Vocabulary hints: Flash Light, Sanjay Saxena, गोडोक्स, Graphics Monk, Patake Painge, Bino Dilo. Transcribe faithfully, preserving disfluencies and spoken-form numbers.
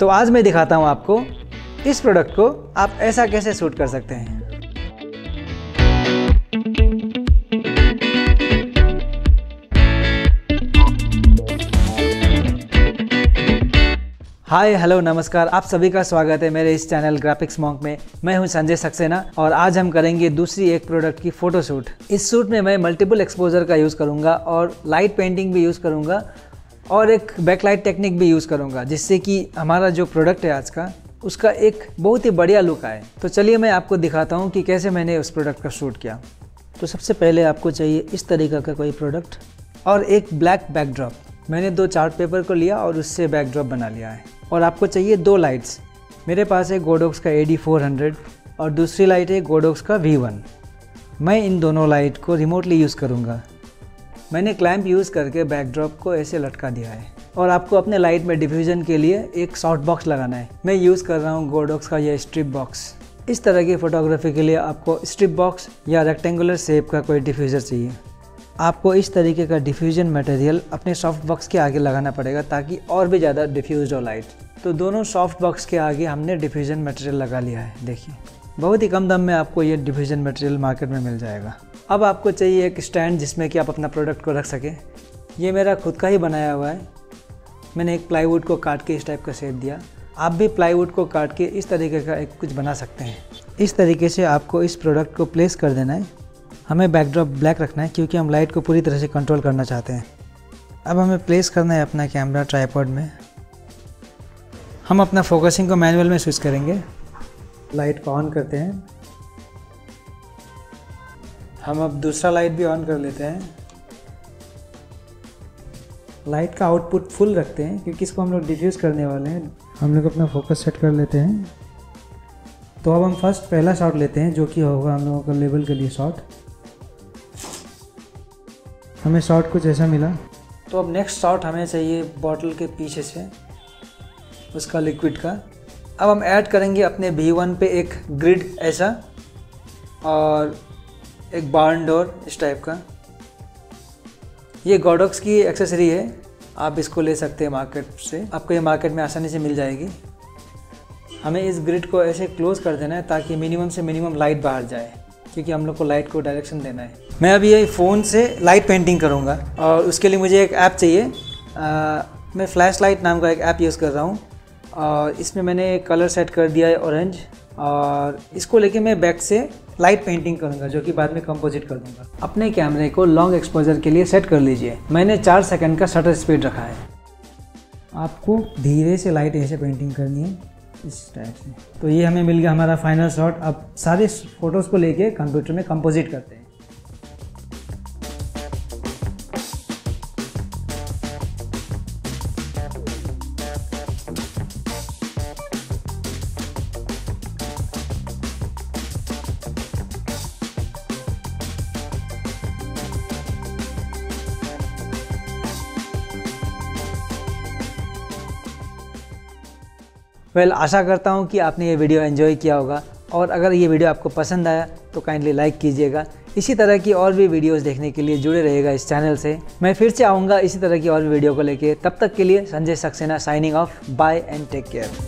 तो आज मैं दिखाता हूँ आपको इस प्रोडक्ट को आप ऐसा कैसे शूट कर सकते हैं। हाय हेलो नमस्कार, आप सभी का स्वागत है मेरे इस चैनल ग्राफिक्स मॉन्क में। मैं हूं संजय सक्सेना और आज हम करेंगे दूसरी एक प्रोडक्ट की फ़ोटोशूट। इस शूट में मैं मल्टीपल एक्सपोजर का यूज़ करूंगा और लाइट पेंटिंग भी यूज़ करूंगा और एक बैकलाइट टेक्निक भी यूज़ करूंगा, जिससे कि हमारा जो प्रोडक्ट है आज का उसका एक बहुत ही बढ़िया लुक आए। तो चलिए मैं आपको दिखाता हूँ कि कैसे मैंने उस प्रोडक्ट का शूट किया। तो सबसे पहले आपको चाहिए इस तरीक़े का कोई प्रोडक्ट और एक ब्लैक बैकड्रॉप। मैंने दो चार्ट पेपर को लिया और उससे बैकड्रॉप बना लिया है। और आपको चाहिए दो लाइट्स। मेरे पास है गोडोक्स का ए डी फोर हंड्रेड और दूसरी लाइट है गोडोक्स का वी वन। मैं इन दोनों लाइट को रिमोटली यूज़ करूँगा। मैंने क्लैंप यूज़ करके बैकड्रॉप को ऐसे लटका दिया है। और आपको अपने लाइट में डिफ्यूजन के लिए एक शॉर्ट बॉक्स लगाना है। मैं यूज़ कर रहा हूँ गोडोक्स का यह स्ट्रिप बॉक्स। इस तरह की फ़ोटोग्राफी के लिए आपको स्ट्रिप बॉक्स या रेक्टेंगुलर शेप का कोई डिफ्यूज़र चाहिए। आपको इस तरीके का डिफ्यूजन मटेरियल अपने सॉफ्ट बॉक्स के आगे लगाना पड़ेगा ताकि और भी ज़्यादा डिफ्यूज हो लाइट। तो दोनों सॉफ्ट बॉक्स के आगे हमने डिफ्यूजन मटेरियल लगा लिया है। देखिए, बहुत ही कम दाम में आपको ये डिफ्यूजन मटेरियल मार्केट में मिल जाएगा। अब आपको चाहिए एक स्टैंड जिसमें कि आप अपना प्रोडक्ट को रख सकें। ये मेरा खुद का ही बनाया हुआ है। मैंने एक प्लाईवुड को काट के इस टाइप का शेप दिया। आप भी प्लाईवुड को काट के इस तरीके का एक कुछ बना सकते हैं। इस तरीके से आपको इस प्रोडक्ट को प्लेस कर देना है। हमें बैकड्रॉप ब्लैक रखना है क्योंकि हम लाइट को पूरी तरह से कंट्रोल करना चाहते हैं। अब हमें प्लेस करना है अपना कैमरा ट्राइपॉड में। हम अपना फोकसिंग को मैनुअल में स्विच करेंगे। लाइट को ऑन करते हैं। हम अब दूसरा लाइट भी ऑन कर लेते हैं। लाइट का आउटपुट फुल रखते हैं क्योंकि इसको हम लोग डिफ्यूज़ करने वाले हैं। हम लोग अपना फोकस सेट कर लेते हैं। तो अब हम फर्स्ट पहला शॉट लेते हैं जो कि होगा हम लोगों का लेबल के लिए शॉट। हमें शॉट कुछ ऐसा मिला। तो अब नेक्स्ट शॉट हमें चाहिए बॉटल के पीछे से उसका लिक्विड का। अब हम ऐड करेंगे अपने वी वन पे एक ग्रिड ऐसा और एक बार्न डोर इस टाइप का। ये गोडोक्स की एक्सेसरी है, आप इसको ले सकते हैं मार्केट से। आपको ये मार्केट में आसानी से मिल जाएगी। हमें इस ग्रिड को ऐसे क्लोज़ कर देना है ताकि मिनिमम से मिनिमम लाइट बाहर जाए, क्योंकि हम लोग को लाइट को डायरेक्शन देना है। मैं अभी ये फ़ोन से लाइट पेंटिंग करूँगा और उसके लिए मुझे एक ऐप चाहिए। आ, मैं फ्लैश लाइट नाम का एक ऐप यूज़ कर रहा हूँ और इसमें मैंने कलर सेट कर दिया है ऑरेंज। और इसको लेके मैं बैक से लाइट पेंटिंग करूँगा जो कि बाद में कंपोजिट कर दूँगा। अपने कैमरे को लॉन्ग एक्सपोजर के लिए सेट कर लीजिए। मैंने चार सेकेंड का शटर स्पीड रखा है। आपको धीरे से लाइट ऐसे पेंटिंग करनी है इस टाइप से। तो ये हमें मिल गया हमारा फाइनल शॉट। अब सारे फोटोज़ को लेके कंप्यूटर में कंपोजिट करते हैं। वेल well, आशा करता हूँ कि आपने ये वीडियो एंजॉय किया होगा। और अगर ये वीडियो आपको पसंद आया तो काइंडली लाइक कीजिएगा। इसी तरह की और भी वीडियोस देखने के लिए जुड़े रहिएगा इस चैनल से। मैं फिर से आऊँगा इसी तरह की और वीडियो को लेके। तब तक के लिए Sanjay Saxena signing off. Bye and take care.